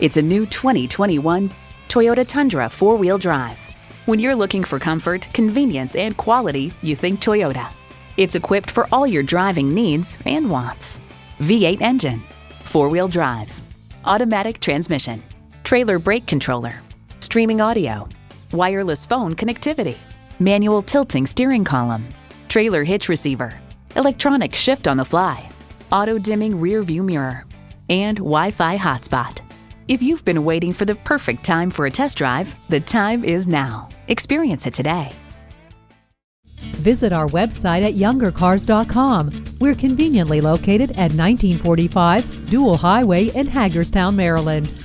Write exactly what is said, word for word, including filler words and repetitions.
It's a new twenty twenty-one Toyota Tundra four-wheel drive. When you're looking for comfort, convenience, and quality, you think Toyota. It's equipped for all your driving needs and wants. V eight engine, four-wheel drive, automatic transmission, trailer brake controller, streaming audio, wireless phone connectivity, manual tilting steering column, trailer hitch receiver, electronic shift on the fly, auto-dimming rear-view mirror, and Wi-Fi hotspot. If you've been waiting for the perfect time for a test drive, the time is now. Experience it today. Visit our website at younger cars dot com. We're conveniently located at nineteen forty-five Dual Highway in Hagerstown, Maryland.